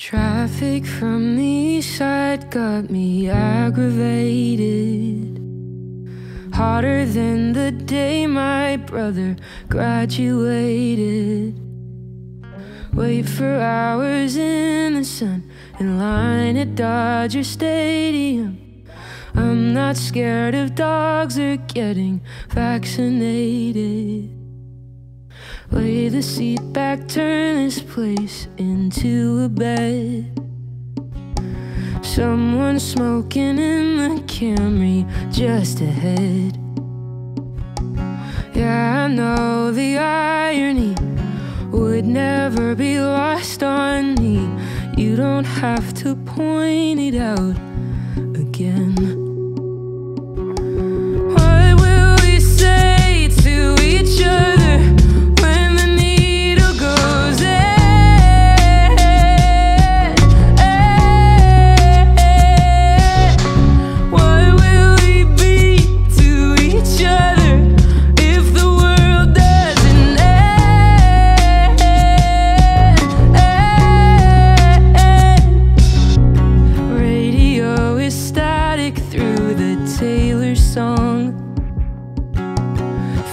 Traffic from the east side got me aggravated, hotter than the day my brother graduated. Wait for hours in the sun in line at Dodger Stadium. I'm not scared of dogs or getting vaccinated. Lay the seat back, turn this place into a bed. Someone smoking in the Camry just ahead. Yeah, I know the irony would never be lost on me. You don't have to point it out again.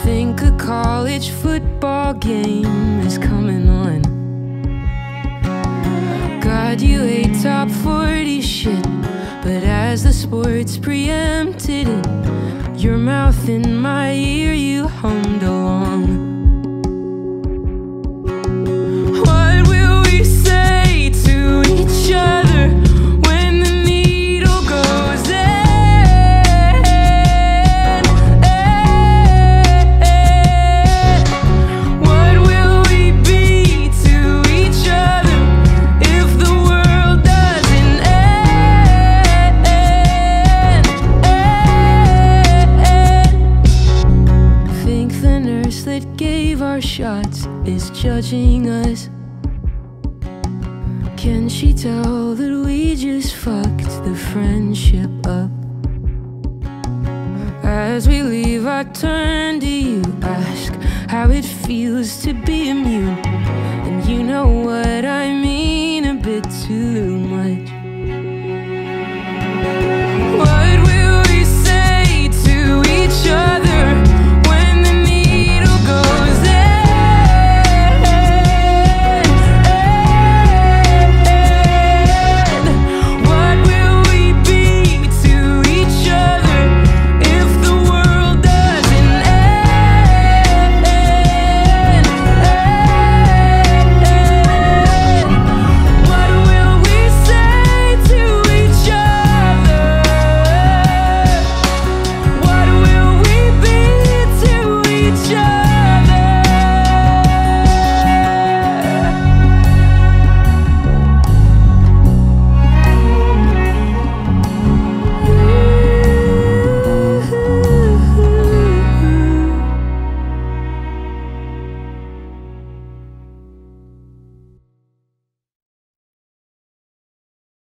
Think a college football game is coming on. God, you hate top 40 shit, but as the sports preempted it, your mouth in my ear, you hummed along. That gave our shots is judging us. Can she tell that we just fucked the friendship up? As we leave, I turn to you, ask how it feels to be immune, and you know what I mean, a bit too.